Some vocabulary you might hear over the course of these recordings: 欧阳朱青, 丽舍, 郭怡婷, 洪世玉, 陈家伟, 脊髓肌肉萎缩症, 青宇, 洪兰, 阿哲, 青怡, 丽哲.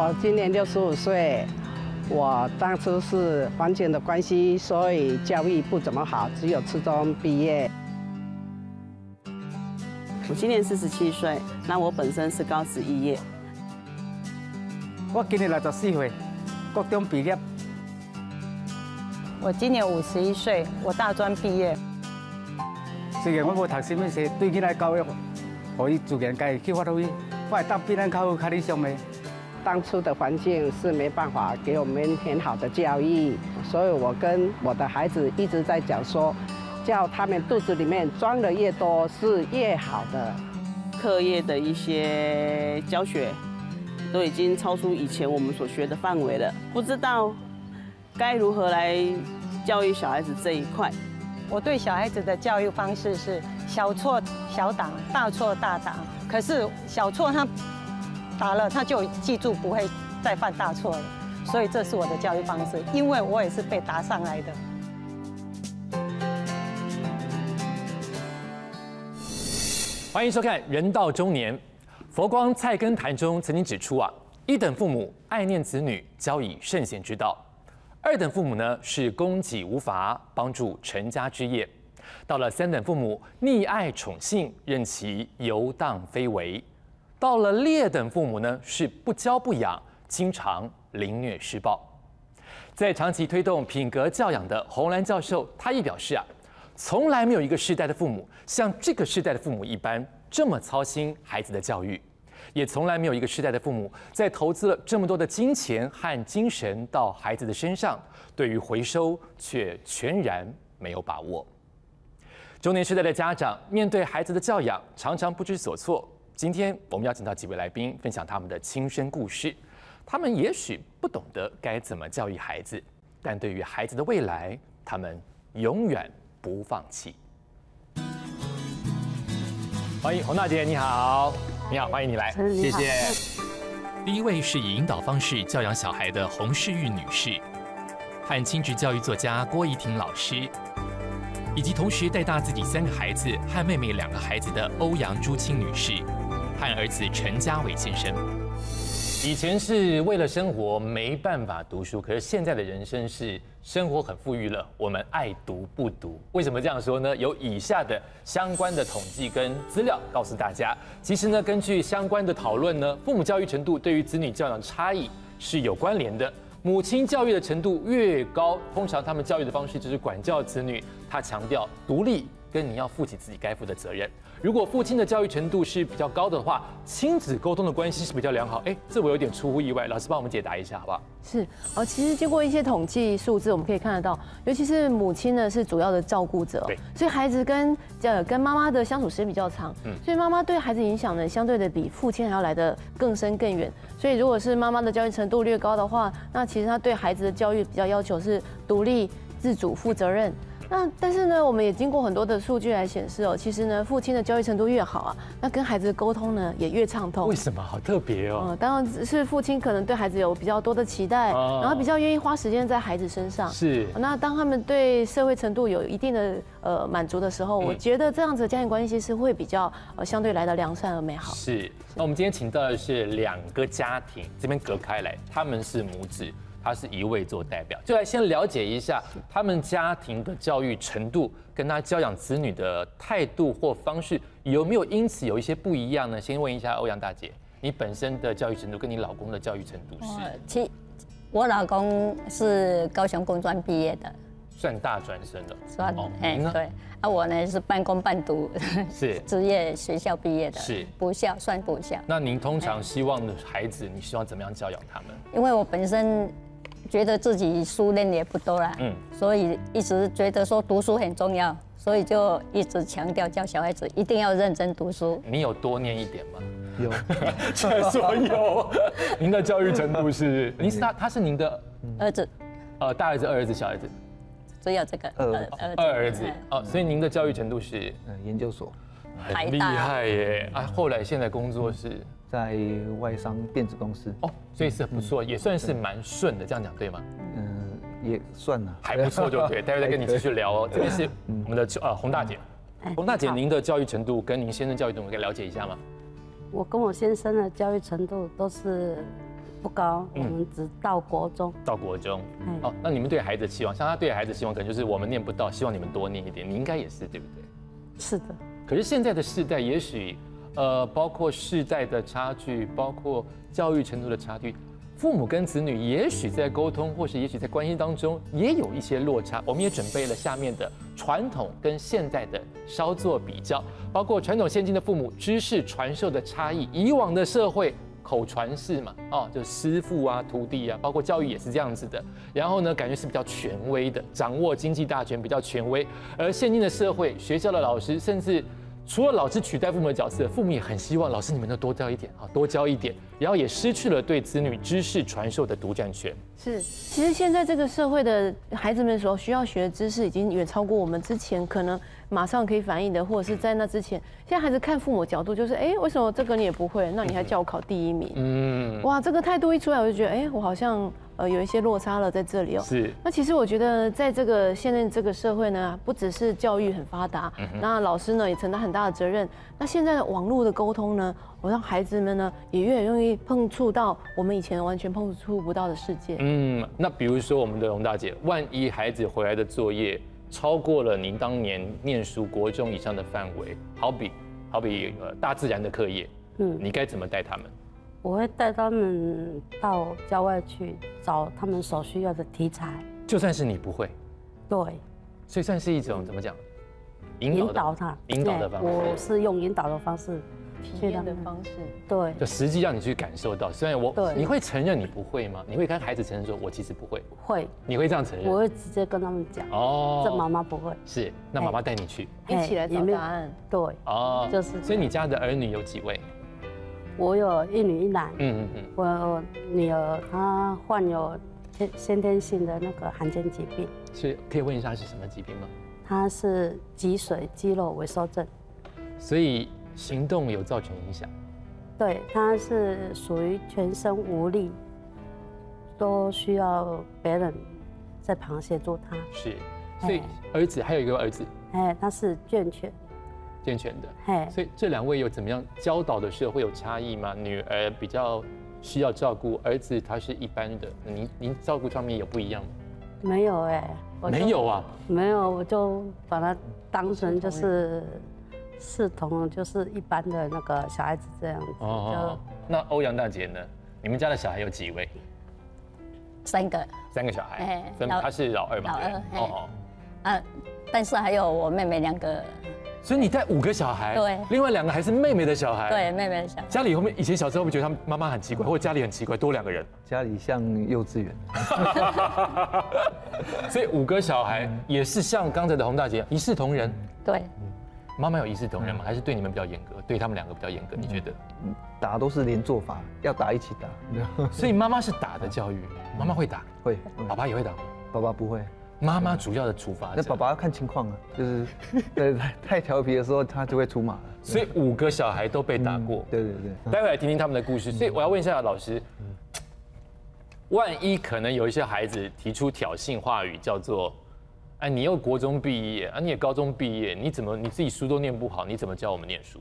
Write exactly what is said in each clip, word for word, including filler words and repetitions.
我今年六十五岁，我当初是环境的关系，所以教育不怎么好，只有初中毕业。我今年四十七岁，那我本身是高职肄业。我今年六十四岁，高中毕业。我今年五十一岁，我大专毕业。虽然我无读什么书，对囡仔教育，可以自然家去发挥。 我会当比咱较好、较理想的。当初的环境是没办法给我们很好的教育，所以我跟我的孩子一直在讲说，叫他们肚子里面装的越多是越好的。课业的一些教学都已经超出以前我们所学的范围了，不知道该如何来教育小孩子这一块。我对小孩子的教育方式是小错小打，大错大打。 可是小错他打了，他就记住不会再犯大错了，所以这是我的教育方式。因为我也是被打上来的。欢迎收看《人到中年》。佛光菜根谭中曾经指出啊，一等父母爱念子女，教以圣贤之道；二等父母呢是供给无乏，帮助成家之业。 到了三等父母溺爱宠幸，任其游荡非为；到了劣等父母呢，是不教不养，经常凌虐施暴。在长期推动品格教养的洪兰教授，他亦表示啊，从来没有一个世代的父母像这个世代的父母一般这么操心孩子的教育，也从来没有一个世代的父母在投资了这么多的金钱和精神到孩子的身上，对于回收却全然没有把握。 中年世代的家长面对孩子的教养，常常不知所措。今天我们邀请到几位来宾，分享他们的亲身故事。他们也许不懂得该怎么教育孩子，但对于孩子的未来，他们永远不放弃。欢迎洪大姐，你好，你好，欢迎你来，谢谢。第一位是以引导方式教养小孩的洪世玉女士，和亲职教育作家郭怡婷老师。 以及同时带大自己三个孩子和妹妹两个孩子的欧阳朱青女士，和儿子陈家伟先生。以前是为了生活没办法读书，可是现在的人生是生活很富裕了，我们爱读不读？为什么这样说呢？有以下的相关的统计跟资料告诉大家。其实呢，根据相关的讨论呢，父母教育程度对于子女教养差异是有关联的。 母亲教育的程度越高，通常他们教育的方式就是管教子女。他强调独立，跟你要负起自己该负的责任。如果父亲的教育程度是比较高的话，亲子沟通的关系是比较良好。哎，这我有点出乎意外，老师帮我们解答一下好不好？是，哦，其实经过一些统计数字，我们可以看得到，尤其是母亲呢是主要的照顾者，所以孩子跟呃跟妈妈的相处时间比较长，嗯，所以妈妈对孩子影响呢，相对的比父亲还要来得更深更远。 所以，如果是妈妈的教育程度略高的话，那其实她对孩子的教育比较要求是独立、自主、负责任。那但是呢，我们也经过很多的数据来显示哦，其实呢，父亲的教育程度越好啊，那跟孩子的沟通呢也越畅通。为什么？好特别哦。嗯，当然是父亲可能对孩子有比较多的期待，哦、然后比较愿意花时间在孩子身上。是。那当他们对社会程度有一定的呃满足的时候，嗯、我觉得这样子的家庭关系是会比较呃相对来的良善而美好。是。那我们今天请到的是两个家庭，这边隔开来，他们是母子。 他是一位做代表，就来先了解一下他们家庭的教育程度，跟他教养子女的态度或方式有没有因此有一些不一样呢？先问一下欧阳大姐，你本身的教育程度跟你老公的教育程度是？其我老公是高雄工专毕业的，算大专生了，算哎、哦、对，啊我呢是半工半读，是职业学校毕业的，是补校算补校。那您通常希望的孩子，你希望怎么样教养他们？因为我本身。 觉得自己书念也不多啦，嗯，所以一直觉得说读书很重要，所以就一直强调教小孩子一定要认真读书。你有多念一点吗？有，确实有。您的教育程度是？您是他，他是您的儿子，呃，大儿子、二儿子、小儿子，只有这个二二儿子哦。所以您的教育程度是？嗯，研究所，很厉害耶！啊，后来现在工作是？ 在外商电子公司哦，所以是不错，也算是蛮顺的，这样讲对吗？嗯，也算了，还不错就对。待会再跟你继续聊哦。这边是我们的呃洪大姐，洪大姐，您的教育程度跟您先生教育程度可以了解一下吗？我跟我先生的教育程度都是不高，我们只到国中。到国中，哦，那你们对孩子的期望，像他对孩子的期望，可能就是我们念不到，希望你们多念一点。你应该也是，对不对？是的。可是现在的世代，也许，呃，包括世代的差距，包括教育程度的差距，父母跟子女也许在沟通，或是也许在关系当中也有一些落差。我们也准备了下面的传统跟现代的稍作比较，包括传统现今的父母知识传授的差异，以往的社会。 口传式嘛，哦，就师父啊、徒弟啊，包括教育也是这样子的。然后呢，感觉是比较权威的，掌握经济大权比较权威。而现今的社会，学校的老师，甚至除了老师取代父母的角色，父母也很希望老师你们能多教一点啊，多教一点。然后也失去了对子女知识传授的独占权。是，其实现在这个社会的孩子们所需要学的知识，已经远超过我们之前可能马上可以反应的，或者是在那之前。 现在孩子看父母角度就是，哎，为什么这个你也不会？那你还叫我考第一名？嗯，哇，这个态度一出来，我就觉得，哎，我好像呃有一些落差了在这里哦。是。那其实我觉得，在这个现在这个社会呢，不只是教育很发达，嗯、那老师呢也承担很大的责任。那现在的网络的沟通呢，我让孩子们呢也越来越容易碰触到我们以前完全碰触不到的世界。嗯，那比如说我们的容大姐，万一孩子回来的作业。 超过了您当年念书国中以上的范围，好比好比呃大自然的课业，嗯，你该怎么带他们？我会带他们到郊外去找他们所需要的题材。就算是你不会，对，所以算是一种怎么讲？引导他，引导的方式。我是用引导的方式，体验的方式，对，就实际让你去感受到。虽然我，你会承认你不会吗？你会跟孩子承认说，我其实不会。会，你会这样承认？我会直接跟他们讲。哦，这妈妈不会。是，那妈妈带你去，一起来找答案。对，哦，就是。所以你家的儿女有几位？我有一女一男。嗯嗯嗯。我女儿她患有先天性的那个罕见疾病。是，可以问一下是什么疾病吗？ 他是脊髓肌肉萎缩症，所以行动有造成影响。对，他是属于全身无力，都需要别人在旁协助他。是，所以儿子、哎、还有一个儿子，哎，他是健全，健全的。哎，所以这两位有怎么样教导的时候会有差异吗？女儿比较需要照顾，儿子他是一般的。您您照顾上面有不一样吗？没有哎、欸。 没有啊，没有，我就把它当成就是视同就是一般的那个小孩子这样子。哦，那欧阳大姐呢？你们家的小孩有几位？三个。三个小孩。哎，他是老二嘛？老二。哦哦。啊，但是还有我妹妹两个。所以你带五个小孩？对。另外两个还是妹妹的小孩？对，妹妹的小孩。家里后面以前小时候会觉得他们妈妈很奇怪，或者家里很奇怪，多两个人。家里像幼稚园。 所以五个小孩也是像刚才的洪大姐一视同仁。对，妈妈有一视同仁吗？还是对你们比较严格，对他们两个比较严格？你觉得？打都是连坐法，要打一起打。所以妈妈是打的教育，妈妈会打，会。爸爸也会打吗？爸爸不会。妈妈主要的处罚。那爸爸要看情况啊，就是对太调皮的时候他就会出马。所以五个小孩都被打过。对对对。待会来听听他们的故事。所以我要问一下老师。 万一可能有一些孩子提出挑衅话语，叫做“哎，你又国中毕业啊，你也高中毕业，你怎么你自己书都念不好，你怎么教我们念书？”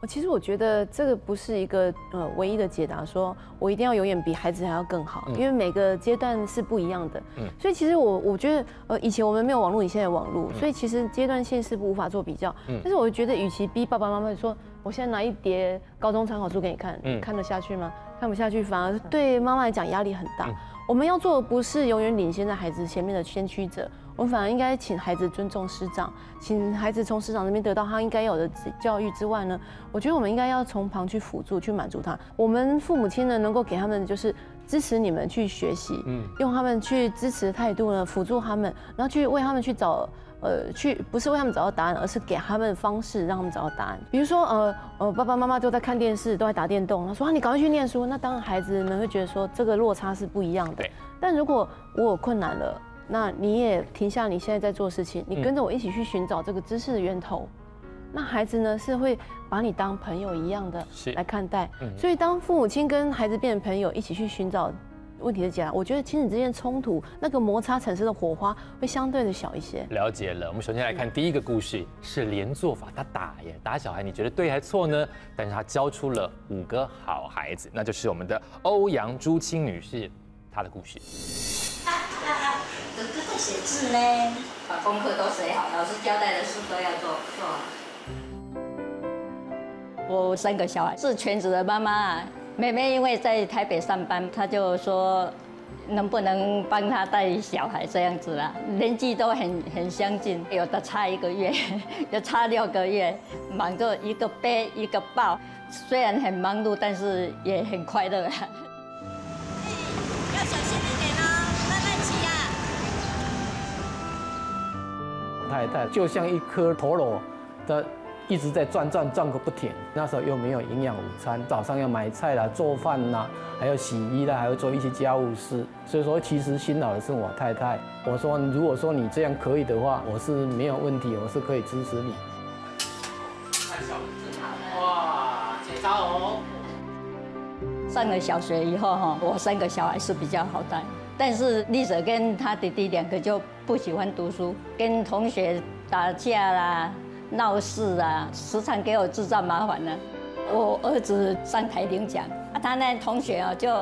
我其实我觉得这个不是一个呃唯一的解答，说我一定要永远比孩子还要更好，因为每个阶段是不一样的。嗯，所以其实我我觉得呃以前我们没有网络，以现在有网络，所以其实阶段性是无法做比较。嗯，但是我觉得，与其逼爸爸妈妈说，我现在拿一叠高中参考书给你看，嗯，看得下去吗？ 看不下去，反而对妈妈来讲压力很大。嗯、我们要做的不是永远领先在孩子前面的先驱者，我们反而应该请孩子尊重师长，请孩子从师长那边得到他应该有的教育之外呢，我觉得我们应该要从旁去辅助，去满足他。我们父母亲呢，能够给他们就是支持你们去学习，嗯，用他们去支持的态度呢，辅助他们，然后去为他们去找。 呃，去不是为他们找到答案，而是给他们方式，让他们找到答案。比如说，呃呃，爸爸妈妈都在看电视，都在打电动。他说啊，你赶快去念书。那当然，孩子们会觉得说这个落差是不一样的。但如果我有困难了，那你也停下你现在在做的事情，你跟着我一起去寻找这个知识的源头。嗯、那孩子呢是会把你当朋友一样的来看待。嗯、所以，当父母亲跟孩子变成朋友，一起去寻找。问题的解答，我觉得亲子之间冲突那个摩擦产生的火花会相对的小一些。了解了，我们首先来看第一个故事是连坐法，他打耶打小孩，你觉得对还错呢？但是他教出了五个好孩子，那就是我们的欧阳朱青女士她的故事。啊啊啊！哥哥在写字呢，把功课都写好，老师交代的事都要做做。我三个小孩是全职的妈妈啊。 妹妹因为在台北上班，她就说能不能帮她带小孩这样子啦，年纪都很很相近，有的差一个月，有差六个月，忙着一个背一个抱，虽然很忙碌，但是也很快乐。要小心一点哦，慢慢骑啊。太太就像一颗陀螺的。 一直在转转转个不停，那时候又没有营养午餐，早上要买菜啦、做饭啦，还要洗衣啦，还要做一些家务事。所以说，其实辛劳的是我太太。我说，如果说你这样可以的话，我是没有问题，我是可以支持你。太小了，真好哇，姐招哦。上了小学以后哈，我三个小孩是比较好带，但是丽舍跟她弟弟两个就不喜欢读书，跟同学打架啦。 闹事啊，时常给我制造麻烦呢、啊。我儿子上台领奖，啊，他那同学啊就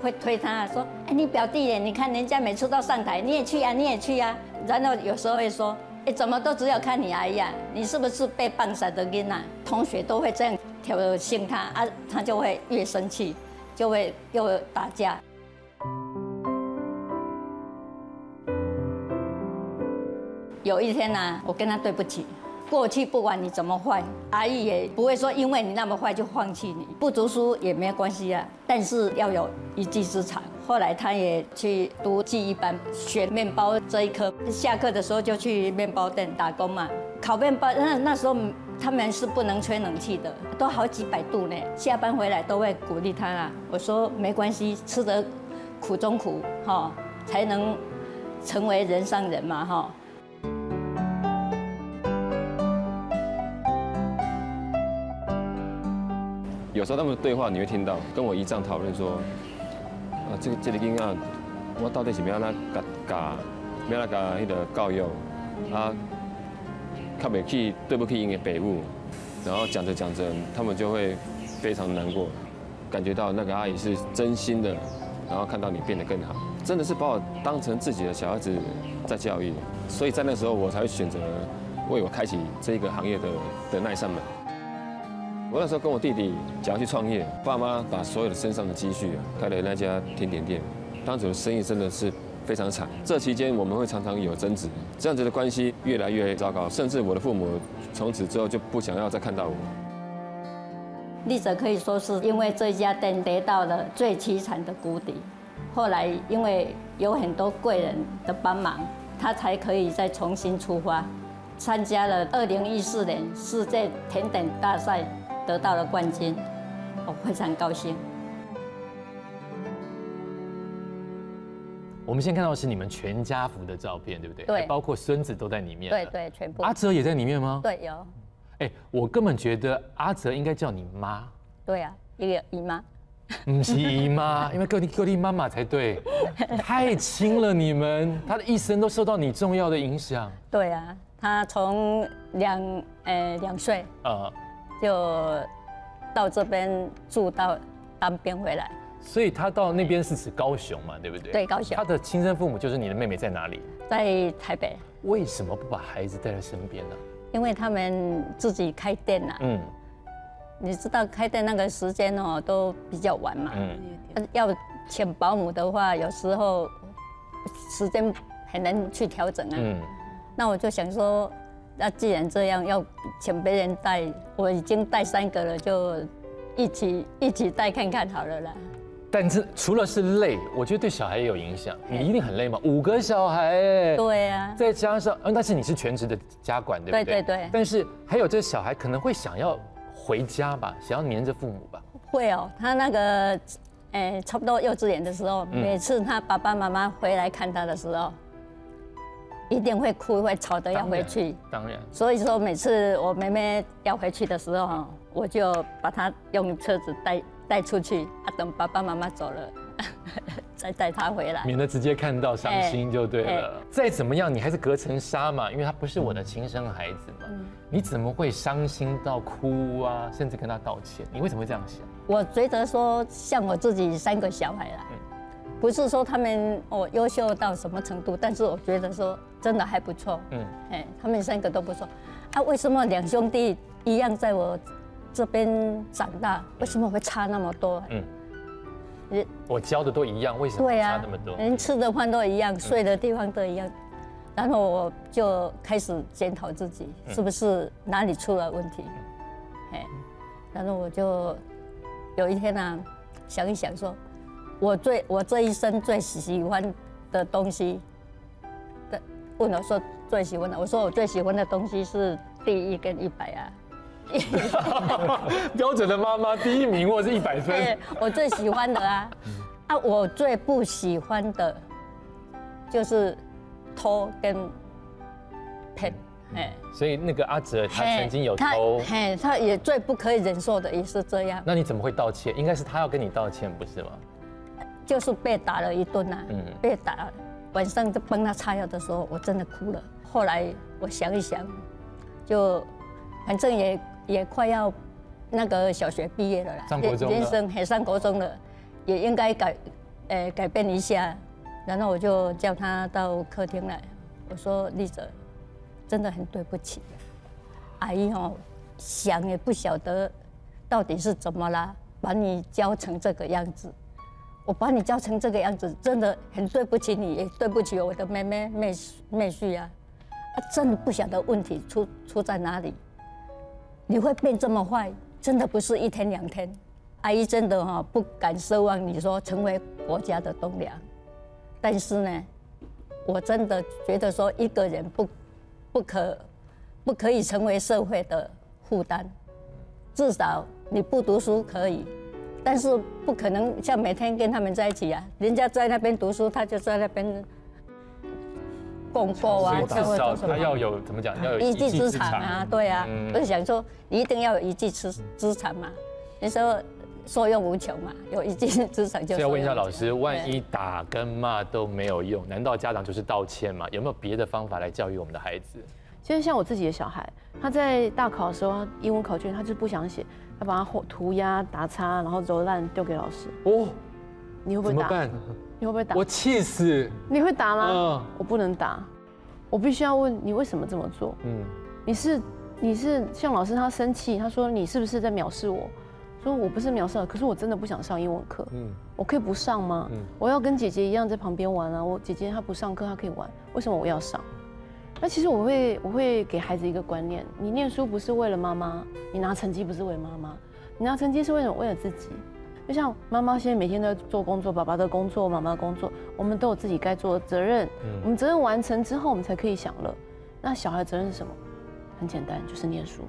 会推他说：“哎，你表弟耶，你看人家每次都上台，你也去啊，你也去啊。”然后有时候会说：“哎，怎么都只有看你而已啊？你是不是被棒杀的囡啊？”同学都会这样挑衅他啊，他就会越生气，就会又打架。 有一天呢、啊，我跟他对不起。过去不管你怎么坏，阿姨也不会说因为你那么坏就放弃你。不读书也没关系啊，但是要有一技之长。后来他也去读技艺班，学面包这一科。下课的时候就去面包店打工嘛，烤面包。那那时候他们是不能吹冷气的，都好几百度呢。下班回来都会鼓励他啦。我说没关系，吃得苦中苦，哈、哦，才能成为人上人嘛，哈、哦。 有时候他们对话你会听到，跟我姨丈讨论说，啊，这个这个囡啊，我到底是要哪教教，要哪教迄个教育，啊，较袂去对不起因的父母，然后讲着讲着，他们就会非常难过，感觉到那个阿姨是真心的，然后看到你变得更好，真的是把我当成自己的小孩子在教育，所以在那时候我才会选择为我开启这个行业的的那一扇门。 我那时候跟我弟弟想要去创业，爸妈把所有的身上的积蓄啊，开了那家甜点店。当时的生意真的是非常惨，这期间我们会常常有争执，这样子的关系越来越糟糕，甚至我的父母从此之后就不想要再看到我。丽者可以说是因为这家店跌到了最凄惨的谷底，后来因为有很多贵人的帮忙，他才可以再重新出发，参加了二零一四年世界甜点大赛。 得到了冠军，我非常高兴。我们先看到的是你们全家福的照片，对不对？对，包括孙子都在里面。对对，全部。阿哲也在里面吗？对，有。哎，我根本觉得阿哲应该叫你妈。对啊，一个姨妈。不是姨妈，因为各地各地妈妈才对。太亲了，你们，他的一生都受到你重要的影响。对啊，他从两呃两岁。呃。 就到这边住到当兵回来，所以他到那边是指高雄嘛，对不对？对，高雄。他的亲生父母就是你的妹妹在哪里？在台北。为什么不把孩子带在身边呢？因为他们自己开店呐、啊。嗯。你知道开店那个时间哦，都比较晚嘛。嗯。要请保姆的话，有时候时间很难去调整啊。嗯。那我就想说。 那既然这样，要请别人带，我已经带三个了，就一起一起带看看好了啦。但是除了是累，我觉得对小孩也有影响。你一定很累嘛，五个小孩哎。对啊。再加上，嗯，但是你是全职的家管，对不对？对对对。但是还有这小孩可能会想要回家吧，想要黏着父母吧。会哦，他那个，哎，差不多幼稚园的时候，嗯、每次他爸爸妈妈回来看他的时候。 一定会哭，会吵得要回去。当然。当然所以说，每次我妹妹要回去的时候，我就把她用车子带带出去，啊，等爸爸妈妈走了。再带他回来，免得直接看到伤心就对了。再怎么样，你还是隔层纱嘛，因为他不是我的亲生孩子嘛，你怎么会伤心到哭啊？甚至跟他道歉，你为什么会这样想？我觉得说，像我自己三个小孩啦，不是说他们哦优秀到什么程度，但是我觉得说真的还不错。嗯，哎，他们三个都不错。啊，为什么两兄弟一样在我这边长大，为什么会差那么多？嗯。 我教的都一样，为什么差那么多？人吃的饭都一样，睡的地方都一样，然后我就开始检讨自己，是不是哪里出了问题？哎，然后我就有一天呢，想一想说，我最我这一生最喜欢的东西，的问我说最喜欢的，我说我最喜欢的东西是第一跟一百啊。 标准的妈妈，第一名或是一百分。我最喜欢的啊，啊，我最不喜欢的，就是偷跟骗。哎，所以那个阿哲他曾经有偷，嘿，他也最不可以忍受的也是这样。那你怎么会道歉？应该是他要跟你道歉，不是吗？就是被打了一顿啊，嗯，被打，晚上就帮他擦药的时候，我真的哭了。后来我想一想，就反正也。 也快要那个小学毕业了啦，上国中了，人生也上国中了，也应该改，呃，改变一下。然后我就叫他到客厅来，我说丽哲，真的很对不起，阿姨哦，想也不晓得到底是怎么啦，把你教成这个样子，我把你教成这个样子，真的很对不起你，也对不起我的妹妹妹妹婿啊，啊，真的不晓得问题出出在哪里。 你会变这么坏，真的不是一天两天。阿姨真的哈不敢奢望你说成为国家的栋梁，但是呢，我真的觉得说一个人不不可不可以成为社会的负担。至少你不读书可以，但是不可能像每天跟他们在一起啊。人家在那边读书，他就在那边。 共构啊，至少他要有怎么讲，要有一技之长啊，对啊，我想说一定要有一技之之长嘛，你说所用无穷嘛，有一技之长就。要问一下老师，万一打跟骂都没有用，难道家长就是道歉吗？有没有别的方法来教育我们的孩子？就是像我自己的小孩，他在大考的时候，英文考卷他就不想写，他把它涂鸦、打叉，然后揉烂丢给老师。哦，你会不会打？ 你会不会打？我气死！你会打吗？嗯，我不能打，我必须要问你为什么这么做。嗯，你是你是像老师他生气，他说你是不是在藐视我？说我不是藐视，可是我真的不想上英文课。嗯，我可以不上吗？嗯，我要跟姐姐一样在旁边玩啊。我姐姐她不上课，她可以玩，为什么我要上？那其实我会我会给孩子一个观念：你念书不是为了妈妈，你拿成绩不是为了妈妈，你拿成绩是为了为了自己。 就像妈妈现在每天都在做工作，爸爸的工作，妈妈的工作，我们都有自己该做的责任。嗯、我们责任完成之后，我们才可以享乐。那小孩的责任是什么？很简单，就是念书。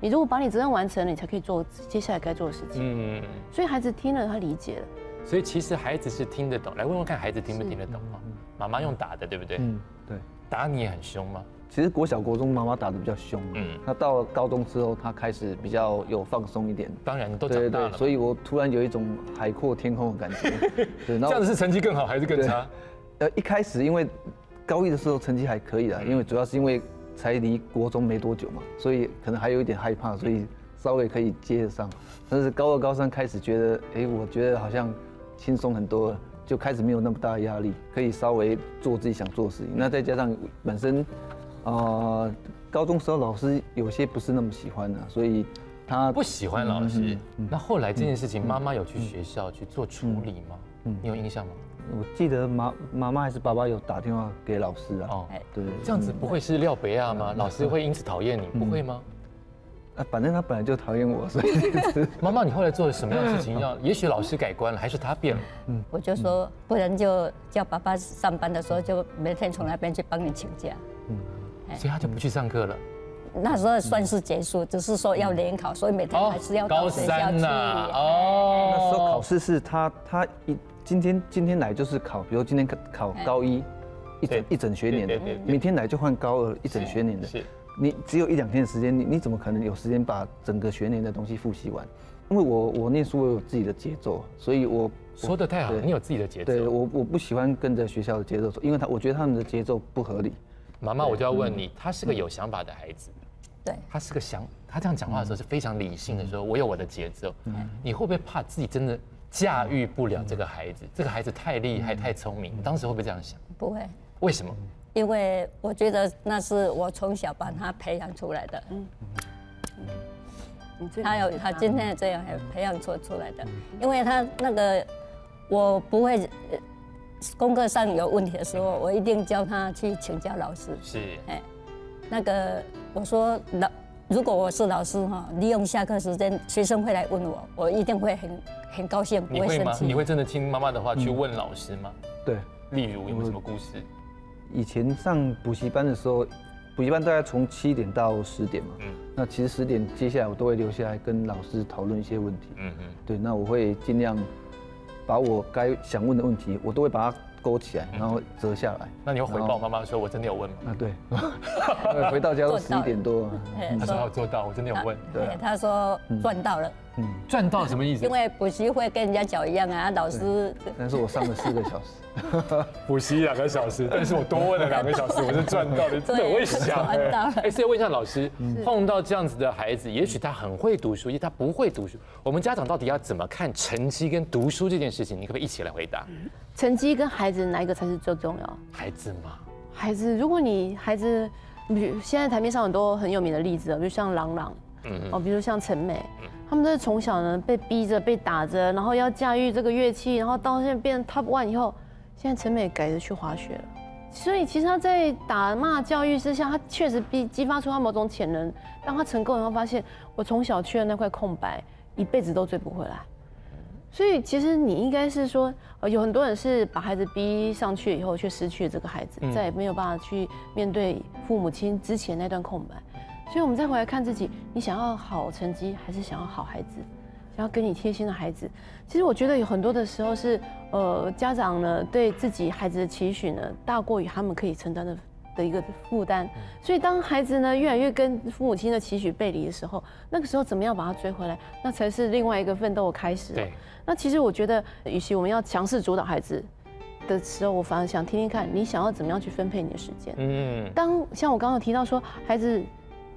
你如果把你责任完成了，你才可以做接下来该做的事情。嗯，所以孩子听了，他理解了。所以其实孩子是听得懂。来问问看，孩子听不听得懂啊？妈妈用打的，对不对？嗯，对。打你也很凶吗？其实国小国中妈妈打的比较凶。嗯，那到了高中之后，她开始比较有放松一点。当然，都长大了。对对，所以我突然有一种海阔天空的感觉。对，这样子是成绩更好还是更差？呃，一开始因为高一的时候成绩还可以啦，因为主要是因为才离国中没多久嘛，所以可能还有一点害怕，所以稍微可以接得上。但是高二高三开始觉得，哎，我觉得好像轻松很多了。 就开始没有那么大的压力，可以稍微做自己想做的事情。那再加上本身，呃，高中时候老师有些不是那么喜欢的、啊，所以他不喜欢老师。嗯嗯、那后来这件事情，妈妈有去学校去做处理吗？嗯、你有印象吗？我记得妈妈妈还是爸爸有打电话给老师啊。哦，对，这样子不会是廖北亚吗？嗯、老师会因此讨厌你，嗯、不会吗？ 啊，反正他本来就讨厌我，所以妈妈，你后来做了什么样的事情？要也许老师改观了，还是他变了？嗯，我就说，不然就叫爸爸上班的时候，就每天从那边去帮你请假。嗯，所以他就不去上课了。那时候算是结束，只是说要联考，所以每天还是要到学校去。高三呐，哦，那时候考试是他他一今天今天来就是考，比如今天考高一，一整一整学年的，明天来就换高二一整学年的。 你只有一两天的时间，你你怎么可能有时间把整个学年的东西复习完？因为我我念书我有自己的节奏，所以我说得太好，你有自己的节奏。对，我我不喜欢跟着学校的节奏走，因为他我觉得他们的节奏不合理。妈妈，我就要问你，他是个有想法的孩子。 对，他是个想，他这样讲话的时候是非常理性的，说我有我的节奏。你会不会怕自己真的驾驭不了这个孩子？这个孩子太厉害、太聪明，你当时会不会这样想？不会。为什么？因为我觉得那是我从小把他培养出来的。嗯。他有他今天这样培养出出来的，因为他那个我不会功课上有问题的时候，我一定叫他去请教老师。是。哎，那个。 我说老，如果我是老师哈，利用下课时间，学生会来问我，我一定会很很高兴，不会生气。你会真的听妈妈的话去问老师吗？嗯、对，例如有没有什么故事？以前上补习班的时候，补习班大概从七点到十点嘛。嗯。那其实十点接下来我都会留下来跟老师讨论一些问题。嗯嗯。对，那我会尽量把我该想问的问题，我都会把它。 勾起来，然后折下来。那你会回报妈妈说：“我真的有问吗？”啊，对。回到家都十一点多。他说：“我做到，我真的有问。”对，他说赚到了。嗯，赚到什么意思？因为补习会跟人家缴一样啊，老师。但是我上了四个小时，补习两个小时，但是我多问了两个小时，我是赚到的。对，我也想。赚到了。哎，所以问一下老师，碰到这样子的孩子，也许他很会读书，也许他不会读书，我们家长到底要怎么看成绩跟读书这件事情？你可不可以一起来回答？成绩跟孩子。 哪一个才是最重要？孩子嘛，孩子。如果你孩子，比如现在台面上很多很有名的例子，比如像朗朗，嗯哦，比如像陈美，他们都是从小呢被逼着、被打着，然后要驾驭这个乐器，然后到现在变 top one 以后，现在陈美改着去滑雪了。所以其实他在打骂教育之下，他确实逼激发出他某种潜能。当他成功以后，发现我从小去的那块空白，一辈子都追不回来。 所以其实你应该是说，呃，有很多人是把孩子逼上去以后，却失去了这个孩子，嗯、再也没有办法去面对父母亲之前那段空白。所以我们再回来看自己，你想要好成绩，还是想要好孩子，想要跟你贴心的孩子？其实我觉得有很多的时候是，呃，家长呢对自己孩子的期许呢，大过于他们可以承担的的一个负担。所以当孩子呢越来越跟父母亲的期许背离的时候，那个时候怎么样把他追回来，那才是另外一个奋斗的开始。对。 那其实我觉得，与其我们要强势主导孩子的时候，我反而想听听看你想要怎么样去分配你的时间。嗯，当像我刚刚提到说，孩子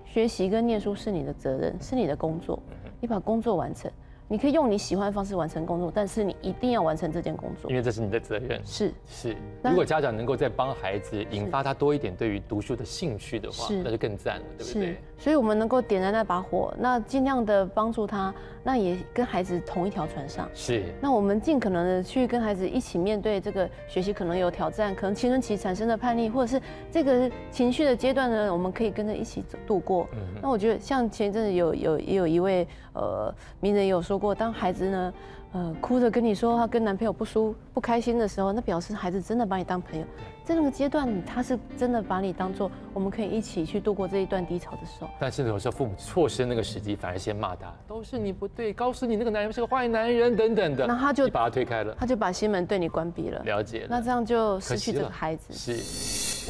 学习跟念书是你的责任，是你的工作，你把工作完成，你可以用你喜欢的方式完成工作，但是你一定要完成这件工作，因为这是你的责任。是是，如果家长能够再帮孩子引发他多一点对于读书的兴趣的话，那就更赞了，对不对？是，所以我们能够点燃那把火，那尽量的帮助他。 那也跟孩子同一条船上，是。那我们尽可能的去跟孩子一起面对这个学习可能有挑战，可能青春期产生的叛逆，或者是这个情绪的阶段呢，我们可以跟着一起度过。嗯、那我觉得像前一阵子有有也有一位呃名人也有说过，当孩子呢呃哭着跟你说他跟男朋友不舒不开心的时候，那表示孩子真的把你当朋友，在那个阶段他是真的把你当做我们可以一起去度过这一段低潮的时候。但是有时候父母错失那个时机，反而先骂他，都是你不对。 对，告诉你那个男人是个坏男人等等的，那他就把他推开了，他就把心门对你关闭了。了解了，那这样就失去这个孩子。是。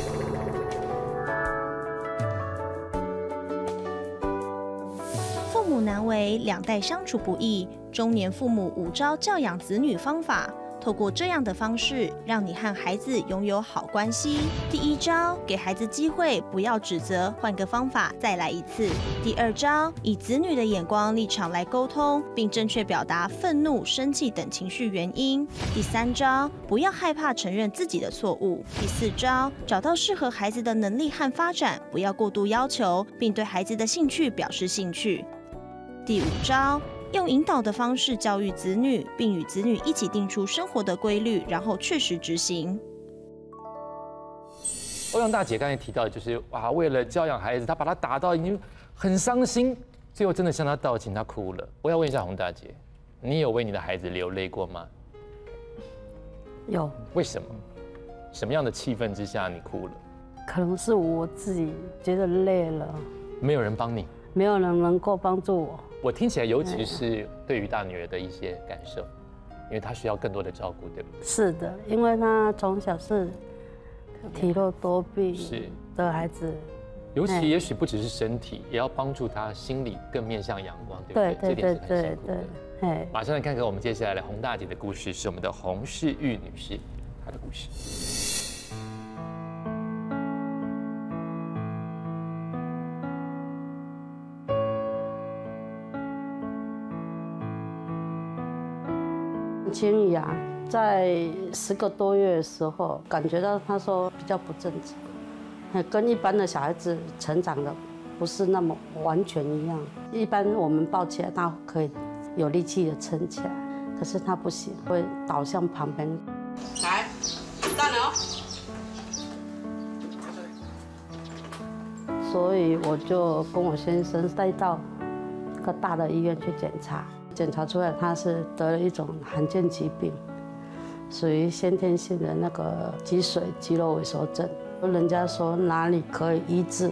父母难为，两代相处不易，中年父母五招教养子女方法，透过这样的方式，让你和孩子拥有好关系。第一招，给孩子机会，不要指责，换个方法再来一次。 第二招，以子女的眼光立场来沟通，并正确表达愤怒、生气等情绪原因。第三招，不要害怕承认自己的错误。第四招，找到适合孩子的能力和发展，不要过度要求，并对孩子的兴趣表示兴趣。第五招，用引导的方式教育子女，并与子女一起定出生活的规律，然后确实执行。 欧阳大姐刚才提到，就是哇，为了教养孩子，她把他打到已经很伤心，最后真的向他道歉，他哭了。我要问一下洪大姐，你有为你的孩子流泪过吗？有。为什么？什么样的气氛之下你哭了？可能是我自己觉得累了。没有人帮你。没有人能够帮助我。我听起来，尤其是对于大女儿的一些感受，因为她需要更多的照顾，对不对？是的，因为她从小是。 体弱多病的孩子，尤其也许不只是身体，也要帮助他心理更面向阳光，对不对？对对对对对。哎，马上来看看我们接下来的洪大姐的故事，是我们的洪世玉女士她的故事。 金宇啊，在十个多月的时候，感觉到他说比较不正常，跟一般的小孩子成长的不是那么完全一样。一般我们抱起来，他可以有力气的撑起来，可是他不行，会倒向旁边。来，站了哦。所以我就跟我先生带到一个大的医院去检查。 检查出来，他是得了一种罕见疾病，属于先天性的那个脊髓肌肉萎缩症。人家说哪里可以医治，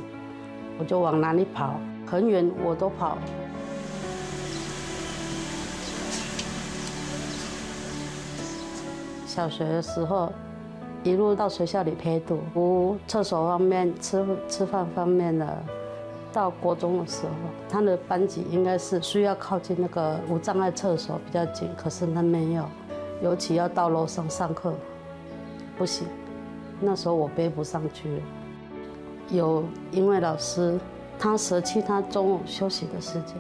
我就往哪里跑，很远我都跑。小学的时候，一路到学校里陪读，读厕所方面、吃吃饭方面的。 到国中的时候，他的班级应该是需要靠近那个无障碍厕所比较近，可是他没有，尤其要到楼上上课，不行。那时候我背不上去了。有因为老师他舍弃他中午休息的时间，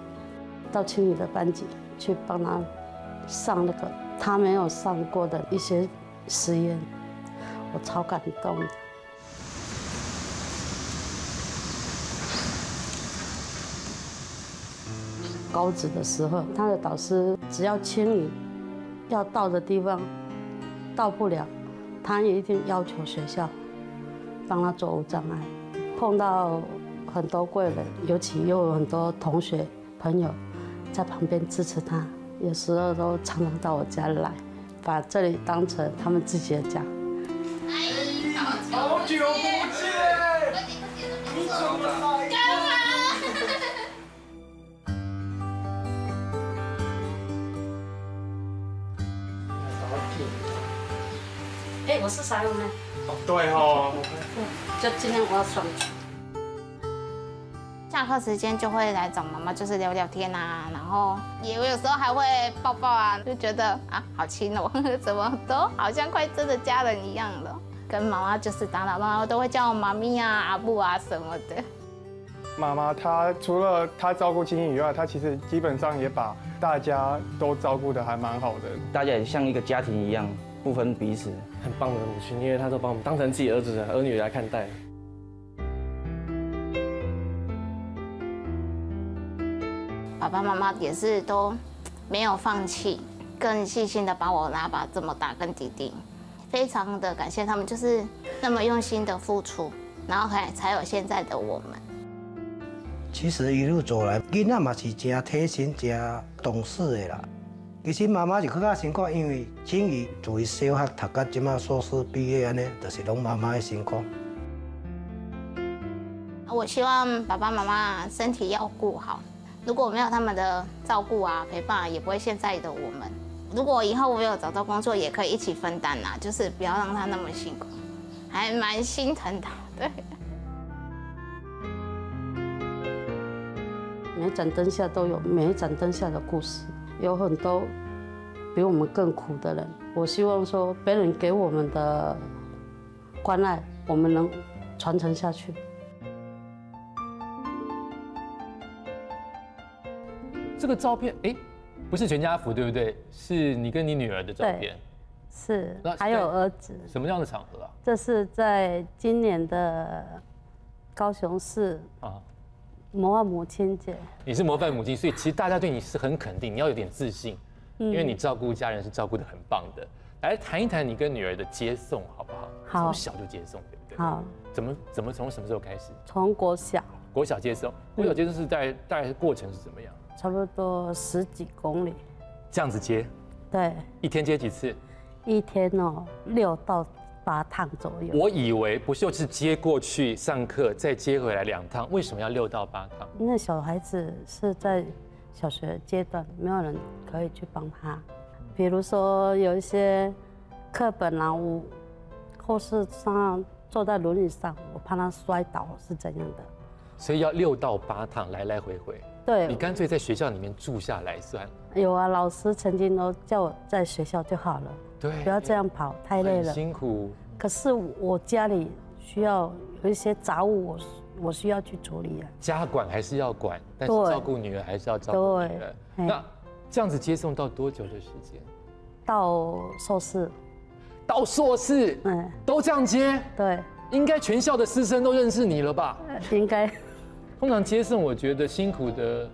到青旅的班级去帮他上那个他没有上过的一些实验，我超感动的。 高职的时候，他的导师只要青旅要到的地方到不了，他也一定要求学校帮他做无障碍。碰到很多贵人，尤其又有很多同学朋友在旁边支持他，有时候都常常到我家来，把这里当成他们自己的家。好久不见，你怎么来了？ 哎，我是啥用呢？哦，对哦，就今天我要上。下课时间就会来找妈妈，就是聊聊天啊，然后也有时候还会抱抱啊，就觉得啊，好亲哦，怎么都好像快真的家人一样了。跟妈妈就是打打闹闹，都会叫我妈咪啊、阿布啊什么的。妈妈她除了她照顾青青以外，她其实基本上也把大家都照顾得还蛮好的，大家也像一个家庭一样。 不分彼此，很棒的母亲，因为她都把我们当成自己儿子的儿女来看待。爸爸妈妈也是都没有放弃，更细心的把我拉拔这么大，跟弟弟，非常的感谢他们，就是那么用心的付出，然后才才有现在的我们。其实一路走来，囡仔嘛是真贴心、真懂事的啦。 其实妈妈是更加辛苦，因为青宇从小学读到即马硕士毕业安尼，就是拢妈妈的辛苦。我希望爸爸妈妈身体要顾好，如果没有他们的照顾啊、陪伴，也不会现在的我们。如果以后我有找到工作，也可以一起分担啦、啊，就是不要让他那么辛苦，还蛮心疼的。对。每盏灯下都有每一盏灯下的故事。 有很多比我们更苦的人，我希望说别人给我们的关爱，我们能传承下去。这个照片，哎，不是全家福对不对？是你跟你女儿的照片，是，还有儿子。什么样的场合啊？这是在今年的高雄市啊。 模范母亲节，你是模范母亲，所以其实大家对你是很肯定，你要有点自信，因为你照顾家人是照顾得很棒的。来谈一谈你跟女儿的接送好不好？好，从小就接送，对不对？好，怎么怎么从什么时候开始？从国小，国小接送，国小接送是大概大概过程是怎么样？差不多十几公里，这样子接，对，一天接几次？一天哦，六到。 八趟左右，我以为不就是接过去上课，再接回来两趟，为什么要六到八趟？那小孩子是在小学阶段，没有人可以去帮他。比如说有一些课本啊，我或是上坐在轮椅上，我怕他摔倒是怎样的。所以要六到八趟，来来回回。对，你干脆在学校里面住下来算。有啊，老师曾经都叫我在学校就好了，对，不要这样跑，太累了，辛苦。可是我家里需要有一些杂物，我我需要去处理啊。家管还是要管，但是照顾女儿还是要照顾女儿。那这样子接送到多久的时间？到硕士。到硕士，嗯，都这样接。对，应该全校的师生都认识你了吧？应该。 通常接送，我觉得辛苦的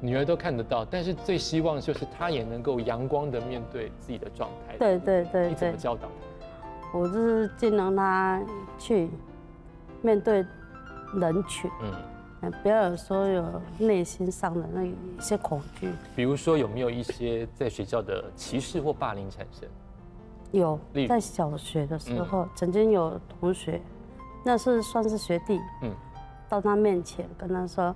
女儿都看得到，但是最希望就是她也能够阳光的面对自己的状态。对对对，你怎么教导？我就是尽量她去面对人群，嗯，不要有说有内心上的那一些恐惧。比如说，有没有一些在学校的歧视或霸凌产生？有，在小学的时候，嗯、曾经有同学，那是算是学弟，嗯。 到他面前跟他说：“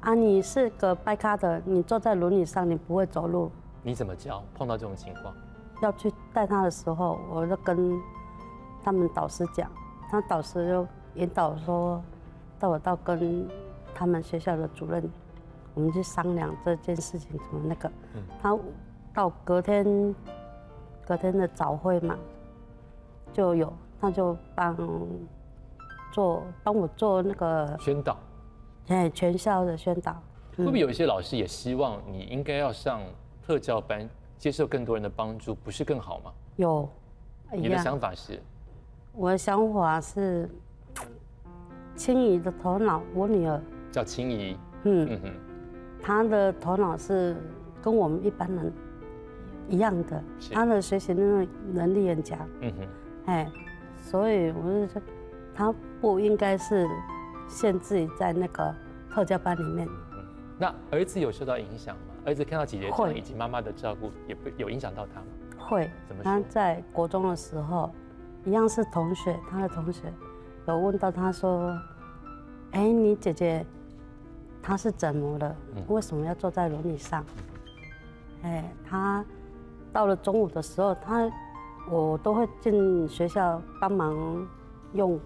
啊，你是个掰咖的，你坐在轮椅上，你不会走路。”你怎么教？碰到这种情况，要去带他的时候，我就跟他们导师讲，他导师就引导说，带我到跟他们学校的主任，我们去商量这件事情怎么那个。嗯、他到隔天，隔天的早会嘛，就有他就帮。 做帮我做那个宣导，哎，全校的宣导。会不会有一些老师也希望你应该要上特教班，接受更多人的帮助，不是更好吗？有，你的想法是？我的想法是，青怡的头脑，我女儿叫青怡，嗯嗯哼，她的头脑是跟我们一般人一样的，她的学习能能力很强，嗯哼，哎，所以我就说。 他不应该是限制在那个特教班里面。那儿子有受到影响吗？儿子看到姐姐这样以及妈妈的照顾，也有影响到他吗？会。怎么说？他在国中的时候，一样是同学，他的同学有问到他说：“哎，你姐姐她是怎么了？为什么要坐在轮椅上？”哎，他到了中午的时候，他我都会进学校帮忙用。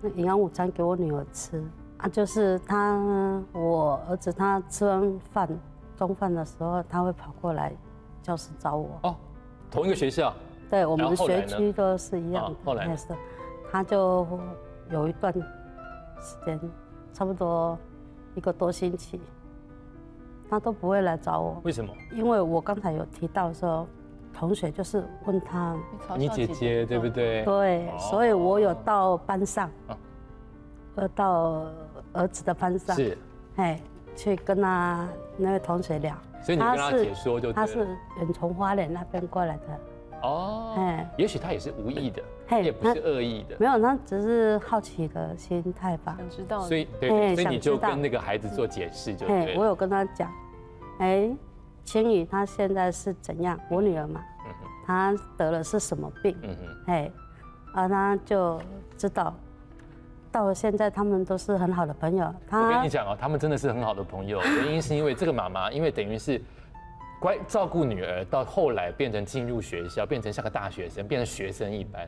那营养午餐给我女儿吃啊，就是她，我儿子他吃完饭中饭的时候，他会跑过来教室找我。哦，同一个学校。对，我们学区都是一样的。后来也是，他就有一段时间，差不多一个多星期，他都不会来找我。为什么？因为我刚才有提到说。 同学就是问他，你姐姐对不对？对，所以我有到班上，呃，到儿子的班上，是，哎，去跟他那位同学聊。所以你跟他解说就对了。他是远从花莲那边过来的。哦，哎，也许他也是无意的，他也不是恶意的。没有，他只是好奇的心态吧。想知道。所以对，所以你就跟那个孩子做解释就对了。我有跟他讲，哎。 青宇她现在是怎样？我女儿嘛，她得了是什么病？哎，啊，她就知道。到了现在，他们都是很好的朋友。我跟你讲哦，他们真的是很好的朋友。原因是因为这个妈妈，因为等于是乖照顾女儿，到后来变成进入学校，变成像个大学生，变成学生一般。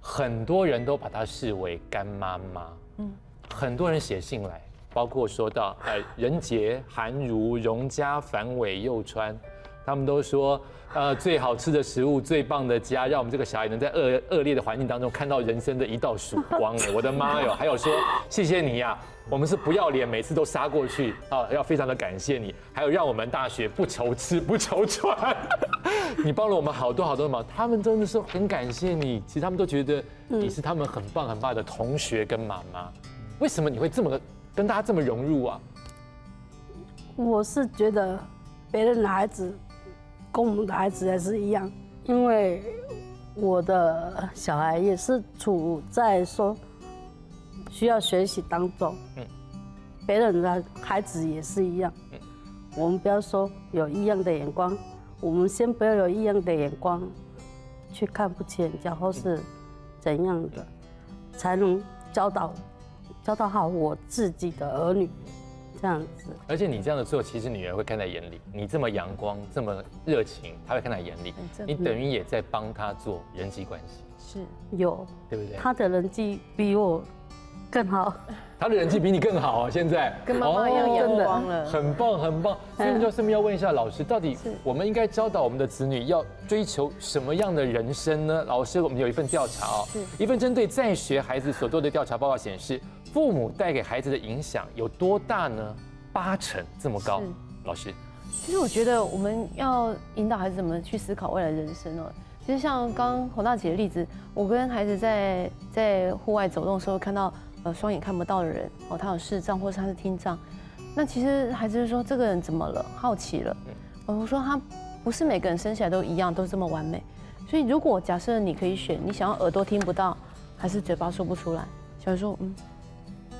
很多人都把她视为干妈妈。嗯，很多人写信来。 包括说到呃任杰、韩如、荣家、樊伟、佑川，他们都说呃最好吃的食物、最棒的家，让我们这个小孩能在恶恶劣的环境当中看到人生的一道曙光。哎，我的妈哟！还有说谢谢你呀、啊，我们是不要脸，每次都杀过去啊，要非常的感谢你。还有让我们大学不愁吃不愁穿，你帮了我们好多好多忙，他们真的是很感谢你。其实他们都觉得你是他们很棒很棒的同学跟妈妈。为什么你会这么？ 跟大家这么融入啊！我是觉得别人的孩子跟我们的孩子也是一样，因为我的小孩也是处在说需要学习当中，嗯，别人的孩子也是一样，嗯，我们不要说有异样的眼光，我们先不要有异样的眼光去看不起人家或是怎样的，才能教导。 教导好我自己的儿女，这样子。而且你这样的做，其实女儿会看在眼里。你这么阳光，这么热情，她会看在眼里。你等于也在帮她做人际关系，是有，对不对？她的人际比我更好。他的人气比你更好啊！现在跟妈妈一样阳光了，很棒很棒。所以我们就顺便要问一下老师，到底我们应该教导我们的子女要追求什么样的人生呢？老师，我们有一份调查哦，一份针对在学孩子所做的调查报告显示，父母带给孩子的影响有多大呢？八成这么高。老师，其实我觉得我们要引导孩子怎么去思考未来人生哦。 其实像刚刚洪大姐的例子，我跟孩子在在户外走动的时候，看到呃双眼看不到的人哦，他有视障或是他是听障，那其实孩子就说这个人怎么了，好奇了。我说他不是每个人生下来都一样，都这么完美。所以如果假设你可以选，你想要耳朵听不到，还是嘴巴说不出来？小孩说嗯，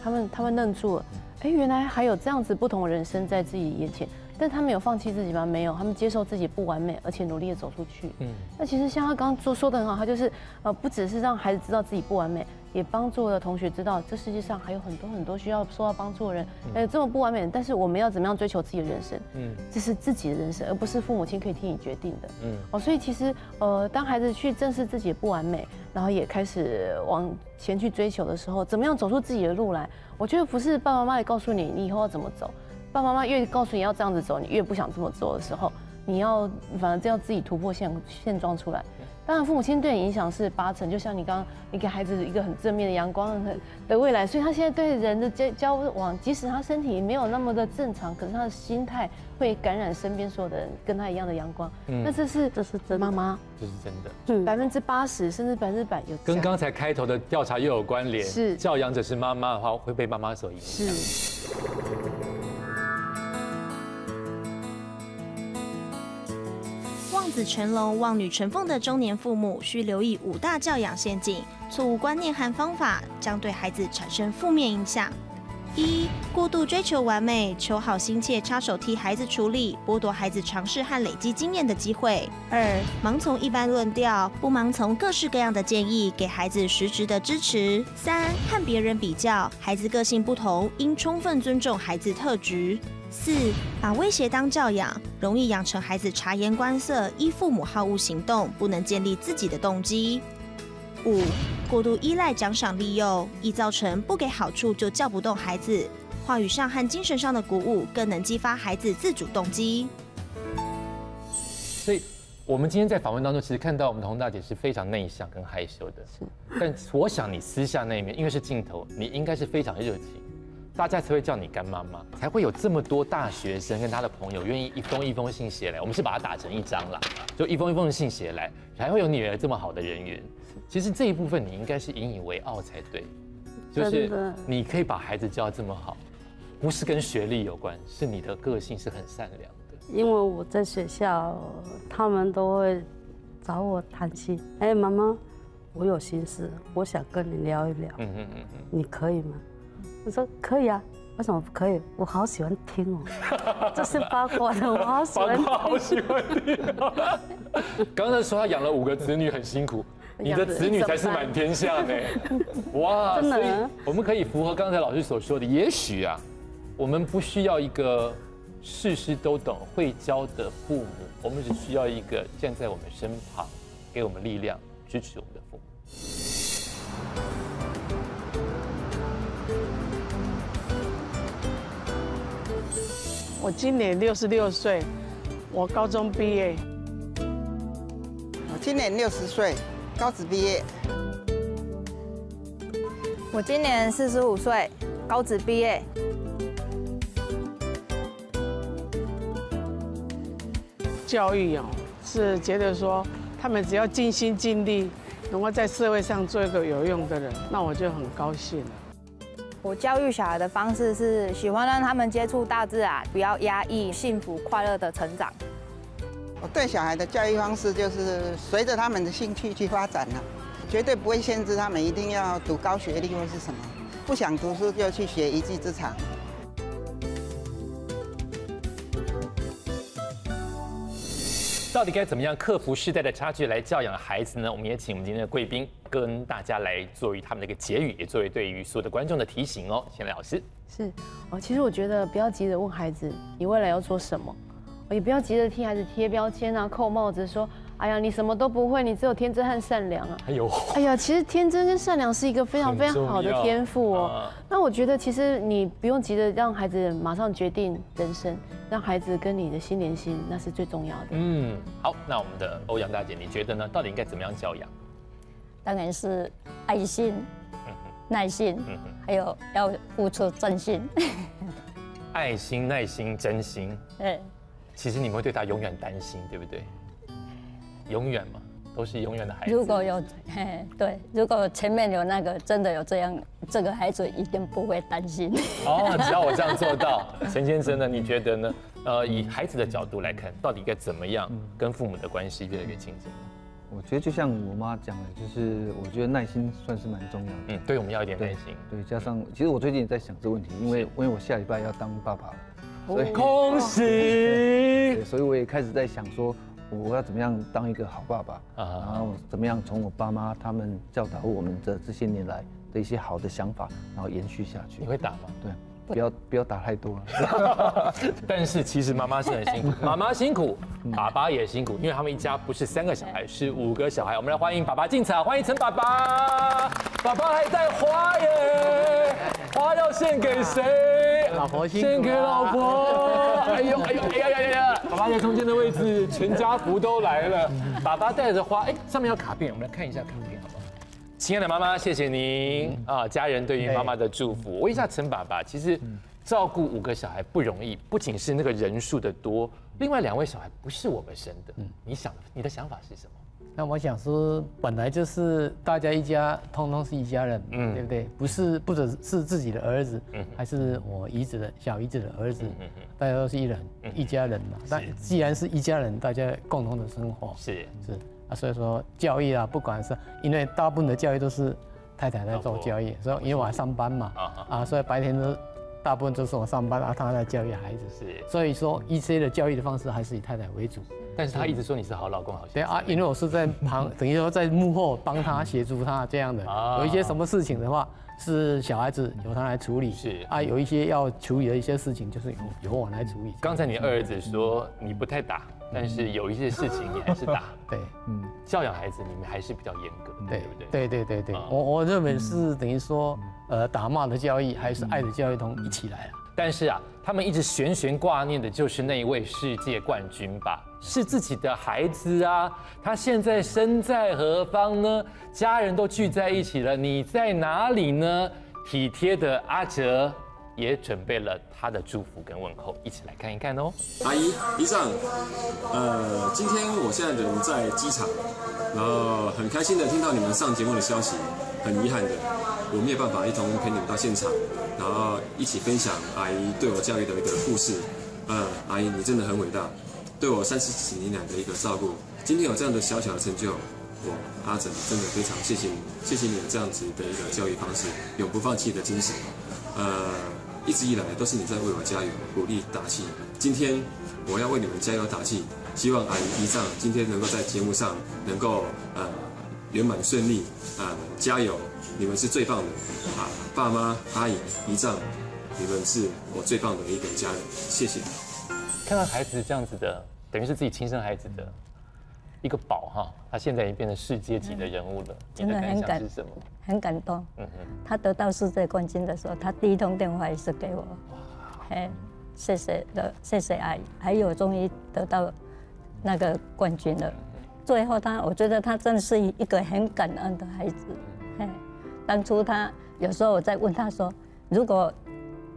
他们他们愣住了，哎，原来还有这样子不同的人生在自己眼前。 但他们有放弃自己吗？没有，他们接受自己不完美，而且努力的走出去。嗯，那其实像他刚刚说说的很好，他就是呃，不只是让孩子知道自己不完美，也帮助了同学知道这世界上还有很多很多需要受到帮助的人。哎、嗯，这么不完美，但是我们要怎么样追求自己的人生？嗯，这是自己的人生，而不是父母亲可以替你决定的。嗯，哦，所以其实呃，当孩子去正视自己的不完美，然后也开始往前去追求的时候，怎么样走出自己的路来？我觉得不是爸爸妈妈也告诉你你以后要怎么走。 爸爸妈妈越告诉你要这样子走，你越不想这么做的时候，你要反而这样自己突破现现状出来。当然，父母亲对你影响是八成，就像你刚刚，你给孩子一个很正面的阳光的未来，所以他现在对人的交交往，即使他身体没有那么的正常，可是他的心态会感染身边所有的人，跟他一样的阳光。嗯，那这是这是真妈妈，这是真的。嗯，百分之八十甚至百分之百有。跟刚才开头的调查又有关联。是教养者是妈妈的话，会被妈妈所影响。是。 望子成龙、望女成凤的中年父母需留意五大教养陷阱，错误观念和方法将对孩子产生负面影响。一、过度追求完美，求好心切，插手替孩子处理，剥夺孩子尝试和累积经验的机会。二、盲从一般论调，不盲从各式各样的建议，给孩子实质的支持。三、和别人比较，孩子个性不同，应充分尊重孩子特质。 四，把威胁当教养，容易养成孩子察言观色、依父母好恶行动，不能建立自己的动机。五，过度依赖奖赏利诱，易造成不给好处就叫不动孩子，话语上和精神上的鼓舞更能激发孩子自主动机。所以，我们今天在访问当中，其实看到我们的洪大姐是非常内向跟害羞的，是。但我想你私下那一面，因为是镜头，你应该是非常热情。 大家才会叫你干妈妈，才会有这么多大学生跟他的朋友愿意一封一封信写来。我们是把它打成一张啦，就一封一封的信写来，才会有你这么好的人缘。其实这一部分你应该是引以为傲才对，就是你可以把孩子教这么好，不是跟学历有关，是你的个性是很善良的。因为我在学校，他们都会找我谈心。哎，妈妈，我有心事，我想跟你聊一聊，嗯嗯嗯嗯，你可以吗？ 我说可以啊，为什么不可以？我好喜欢听哦，这是八卦的，我好喜欢听。好喜欢听。刚才说他养了五个子女很辛苦，你的子女才是满天下呢。哇，真的，我们可以符合刚才老师所说的，也许啊，我们不需要一个事事都懂会教的父母，我们只需要一个站在我们身旁，给我们力量，支持我们的父母。 我今年六十六岁，我高中毕业。我今年六十岁，高职毕业。我今年四十五岁，高职毕业。教育哦，是觉得说他们只要尽心尽力，能够在社会上做一个有用的人，那我就很高兴了。 我教育小孩的方式是喜欢让他们接触大自然，不要压抑，幸福快乐的成长。我对小孩的教育方式就是随着他们的兴趣去发展了，绝对不会限制他们一定要读高学历或是什么，不想读书就去学一技之长。到底该怎么样克服世代的差距来教养孩子呢？我们也请我们今天的贵宾。 跟大家来作为他们的一个结语，也作为对于所有的观众的提醒哦。先来老师是哦，其实我觉得不要急着问孩子你未来要做什么，也不要急着替孩子贴标签啊、扣帽子说哎呀，你什么都不会，你只有天真和善良啊。哎呦，哎呀，其实天真跟善良是一个非常非常好的天赋哦。那我觉得其实你不用急着让孩子马上决定人生，让孩子跟你的心连心，那是最重要的。嗯，好，那我们的欧阳大姐，你觉得呢？到底应该怎么样教养？当然是爱心、耐心，还有要付出真心。爱心、耐心、真心。哎，其实你们会对他永远担心，对不对？ 永远嘛，都是永远的孩子。如果有，嘿，对，如果前面有那个真的有这样，这个孩子一定不会担心。哦，只要我这样做到，陈先生呢？你觉得呢？呃，以孩子的角度来看，到底该怎么样跟父母的关系越来越亲近呢？我觉得就像我妈讲的，就是我觉得耐心算是蛮重要的。嗯，对，我们要一点耐心。对，加上其实我最近也在想这个问题，因为因为我下礼拜要当爸爸了，所以恭喜。所以我也开始在想说， 我要怎么样当一个好爸爸，然后怎么样从我爸妈他们教导我们这这些年来的一些好的想法，然后延续下去。你会打吗？对，不要不要打太多了。但是其实妈妈是很辛苦，妈妈辛苦，爸爸也辛苦，因为他们一家不是三个小孩，是五个小孩。我们来欢迎爸爸进场，欢迎陈爸爸。爸爸还带花耶，花要献给谁？老婆辛苦，献给老婆。哎呦哎呦哎呀呀呀呀！ 爸爸在中间的位置，全家福都来了。爸爸带着花，哎，上面有卡片，我们来看一下卡片，好不好？亲爱的妈妈，谢谢您啊，家人对于妈妈的祝福。我问一下陈爸爸，其实照顾五个小孩不容易，不仅是那个人数的多，另外两位小孩不是我们生的。你想，你的想法是什么？那我想说，本来就是大家一家，通通是一家人，嗯，对不对？不是，不只是自己的儿子，嗯，还是我姨子的小姨子的儿子，嗯嗯，大家都是一人，一家人嘛。但既然是一家人，大家共同的生活，是是啊，所以说教育啊，不管是因为大部分的教育都是太太在做教育，所以因为我还上班嘛，啊，所以白天都大部分都是我上班啊，她在教育孩子，是，所以说一些的教育的方式还是以太太为主。 但是他一直说你是好老公，好像对啊，因为我是在旁，等于说在幕后帮他协助他这样的。有一些什么事情的话，是小孩子由他来处理。是啊，有一些要处理的一些事情，就是由由我来处理。刚才你二儿子说你不太打，但是有一些事情你还是打。对，嗯，教养孩子你们还是比较严格，对不对？对对对对，我我认为是等于说，呃，打骂的教育还是爱的教育同一起来了。 但是啊，他们一直悬悬挂念的就是那一位世界冠军吧？是自己的孩子啊，他现在身在何方呢？家人都聚在一起了，你在哪里呢？体贴的阿哲也准备了他的祝福跟问候，一起来看一看哦。阿姨，姨丈，呃，今天我现在人在机场，然后很开心的听到你们上节目的消息，很遗憾的，我没有办法一同陪你们到现场。 然后一起分享阿姨对我教育的一个故事，呃，阿姨你真的很伟大，对我三十几年来的一个照顾，今天有这样的小小的成就，我阿哲真的非常谢谢你，谢谢你有这样子的一个教育方式，永不放弃的精神，呃，一直以来都是你在为我加油、鼓励、打气，今天我要为你们加油打气，希望阿姨姨丈今天能够在节目上能够呃圆满顺利，呃，加油。 你们是最棒的啊！爸妈、阿姨、姨丈，你们是我最棒的一个家人，谢谢。看到孩子这样子的，等于是自己亲生孩子的一个宝哈，他现在已经变成世界级的人物了，真的很感是什么？很感动。嗯嗯。他得到世界冠军的时候，他第一通电话也是给我。哎，谢谢的，谢谢阿姨，还有终于得到那个冠军了。最后他，我觉得他真的是一个很感恩的孩子。哎。 当初他有时候我在问他说，如果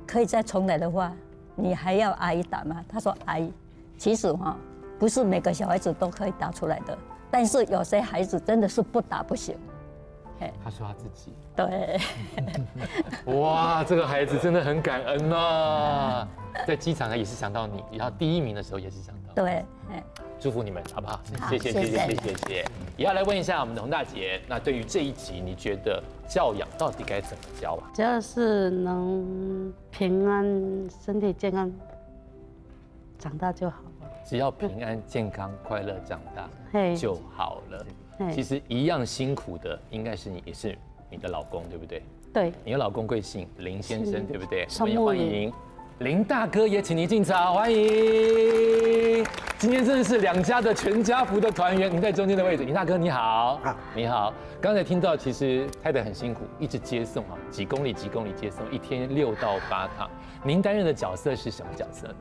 可以再重来的话，你还要阿姨打吗？他说阿姨，其实哈、哦，不是每个小孩子都可以打出来的，但是有些孩子真的是不打不行。他说他自己。对。哇，这个孩子真的很感恩呐、啊，在机场也是想到你，然后第一名的时候也是想到。对。 祝福你们，好不好？谢谢，谢谢，谢谢，谢谢。也要来问一下我们的洪大姐，那对于这一集，你觉得教养到底该怎么教啊？只要是能平安、身体健康长大就好了。只要平安、健康、快乐长大就好了。其实一样辛苦的，应该是你，也是你的老公，对不对？对。你的老公贵姓？林先生，对不对？我们也欢迎林大哥，也请您进场，欢迎。今天真的是两家的全家福的团圆，您在中间的位置，尹大哥你好啊，你好。刚才听到，其实太太很辛苦，一直接送啊，几公里几公里接送，一天六到八趟。您担任的角色是什么角色呢？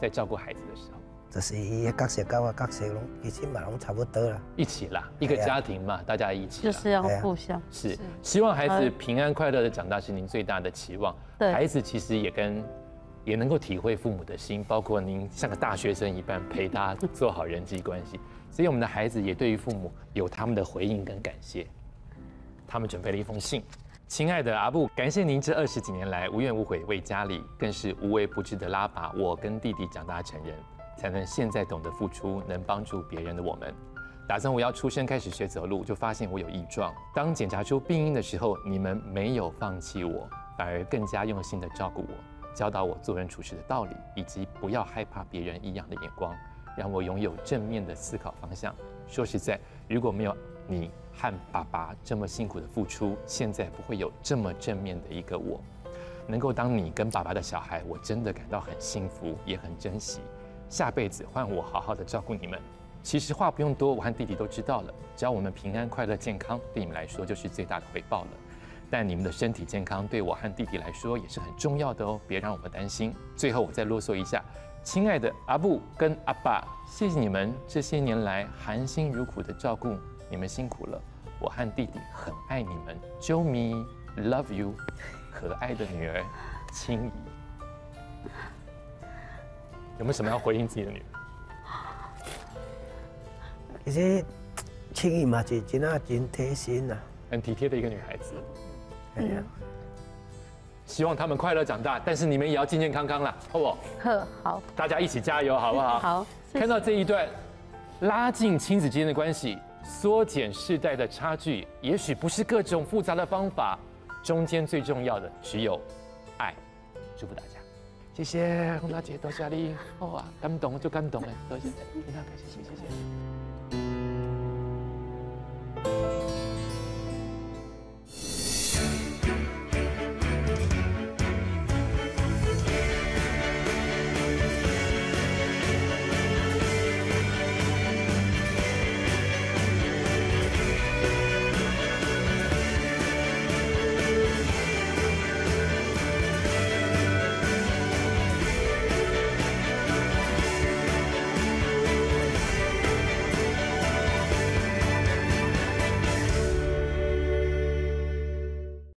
在照顾孩子的时候，就是一角色交啊角色咯，其实嘛拢差不多啦，一起啦，一个家庭嘛，大家一起就是要互相是希望孩子平安快乐的长大是您最大的期望。对，孩子其实也跟。 也能够体会父母的心，包括您像个大学生一般陪他做好人际关系，所以我们的孩子也对于父母有他们的回应跟感谢。他们准备了一封信：亲爱的阿布，感谢您这二十几年来无怨无悔为家里，更是无微不至的拉拔我跟弟弟长大成人，才能现在懂得付出，能帮助别人的我们。打算我要出生开始学走路，就发现我有异状。当检查出病因的时候，你们没有放弃我，反而更加用心的照顾我。 教导我做人处事的道理，以及不要害怕别人异样的眼光，让我拥有正面的思考方向。说实在，如果没有你和爸爸这么辛苦的付出，现在不会有这么正面的一个我。能够当你跟爸爸的小孩，我真的感到很幸福，也很珍惜。下辈子换我好好的照顾你们。其实话不用多，我和弟弟都知道了。只要我们平安、快乐、健康，对你们来说就是最大的回报了。 但你们的身体健康对我和弟弟来说也是很重要的哦，别让我们担心。最后我再啰嗦一下，亲爱的阿布跟阿爸，谢谢你们这些年来含辛茹苦的照顾，你们辛苦了。我和弟弟很爱你们 ，Joe me love you， 可爱的女儿，青怡。有没有什么要回应自己的女儿？其实青怡嘛，就真啊真贴心呐，很体贴的一个女孩子。 嗯，希望他们快乐长大，但是你们也要健健康康啦，好不好？呵，好，大家一起加油，好不好？好。谢谢看到这一段，拉近亲子之间的关系，缩减世代的差距，也许不是各种复杂的方法，中间最重要的只有爱。祝福大家，谢谢洪大姐，多谢你，好啊，感动就感动了，多谢，非常感谢，谢谢。